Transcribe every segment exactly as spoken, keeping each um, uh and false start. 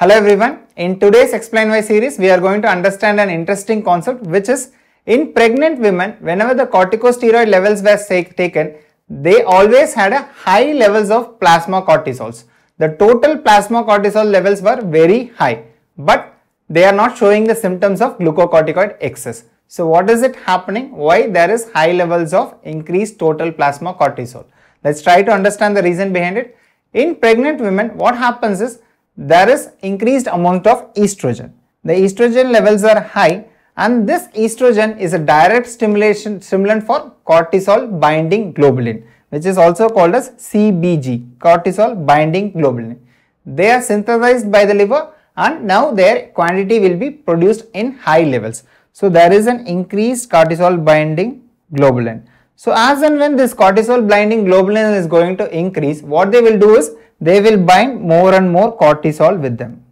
Hello everyone, in today's Explain Why series, we are going to understand an interesting concept which is, in pregnant women, whenever the corticosteroid levels were taken, they always had a high levels of plasma cortisols. The total plasma cortisol levels were very high, but they are not showing the symptoms of glucocorticoid excess. So what is it happening? Why there is high levels of increased total plasma cortisol? Let's try to understand the reason behind it. In pregnant women, what happens is, there is increased amount of estrogen. The estrogen levels are high and this estrogen is a direct stimulation stimulant for cortisol binding globulin, which is also called as C B G, cortisol binding globulin. They are synthesized by the liver and now their quantity will be produced in high levels. So there is an increased cortisol binding globulin. So as and when this cortisol binding globulin is going to increase, what they will do is they will bind more and more cortisol with them.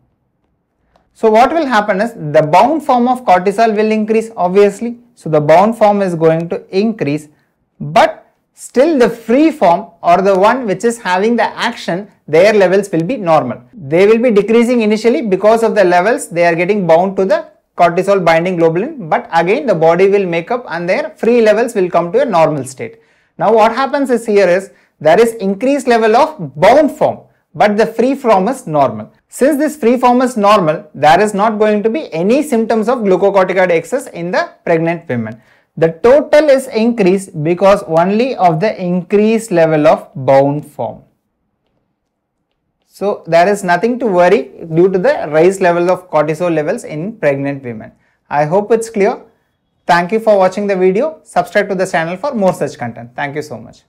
So what will happen is the bound form of cortisol will increase obviously. So the bound form is going to increase, but still the free form or the one which is having the action, their levels will be normal. They will be decreasing initially because of the levels they are getting bound to the cortisol binding globulin, but again the body will make up and their free levels will come to a normal state. Now what happens is here is there is increased level of bound form, but the free form is normal. Since this free form is normal, there is not going to be any symptoms of glucocorticoid excess in the pregnant women. The total is increased because only of the increased level of bound form. So there is nothing to worry due to the raised level of cortisol levels in pregnant women. I hope it's clear. Thank you for watching the video. Subscribe to the channel for more such content. Thank you so much.